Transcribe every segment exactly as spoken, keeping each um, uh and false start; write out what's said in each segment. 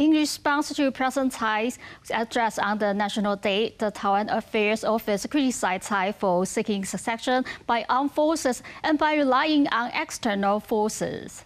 In response to President Tsai's address on the National Day, the Taiwan Affairs Office criticized Tsai for seeking succession by armed forces and by relying on external forces.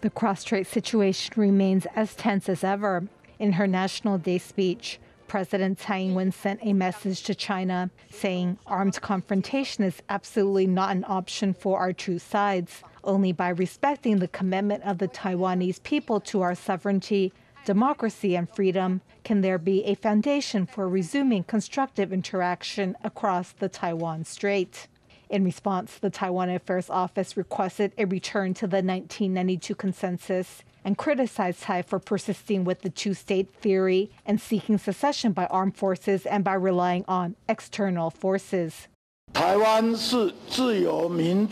The cross-strait situation remains as tense as ever. In her National Day speech, President Tsai Ing-wen sent a message to China saying armed confrontation is absolutely not an option for our two sides. Only by respecting the commitment of the Taiwanese people to our sovereignty, democracy, and freedom can there be a foundation for resuming constructive interaction across the Taiwan Strait. In response, the Taiwan Affairs Office requested a return to the nineteen ninety-two consensus and criticized Tsai for persisting with the two-state theory and seeking secession by armed forces and by relying on external forces. Taiwan is a Premier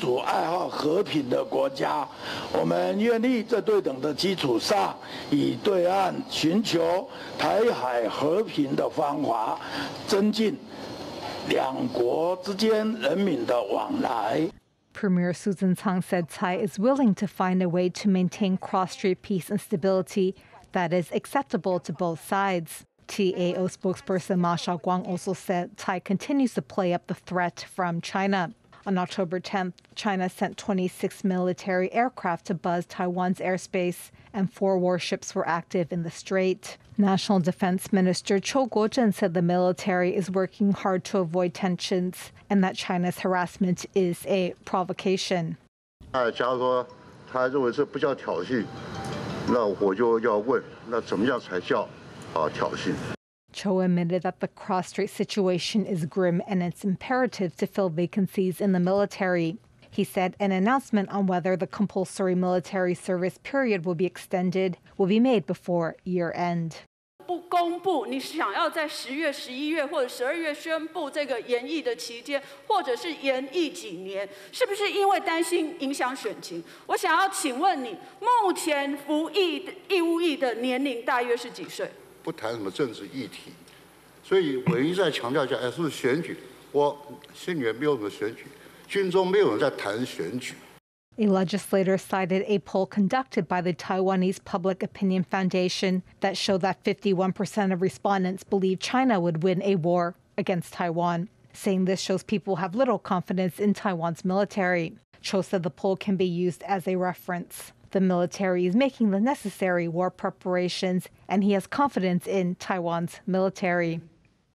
Su Tseng-chang said Tsai is willing to find a way to maintain cross-strait peace and stability that is acceptable to both sides. T A O spokesperson Ma Shaoguang also said Tsai continues to play up the threat from China. On October tenth, China sent twenty-six military aircraft to buzz Taiwan's airspace, and four warships were active in the strait. National Defense Minister Chou Guozhen said the military is working hard to avoid tensions and that China's harassment is a provocation. Chou admitted that the cross-strait situation is grim and it's imperative to fill vacancies in the military. He said an announcement on whether the compulsory military service period will be extended will be made before year-end. A legislator cited a poll conducted by the Taiwanese Public Opinion Foundation that showed that fifty-one percent of respondents believe China would win a war against Taiwan, saying this shows people have little confidence in Taiwan's military. Chou said the poll can be used as a reference. The military is making the necessary war preparations, and he has confidence in Taiwan's military.